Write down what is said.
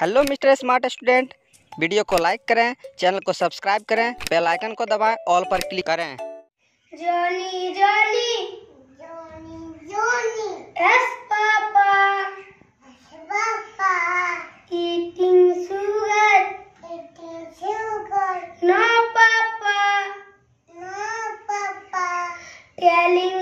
Hello mister smart student, video को like करें, channel को सब्सक्राइब करें, बेल आइकन को दबाएं, ऑल पर क्लिक करें। Johnny Johnny yes papa eating sugar no papa telling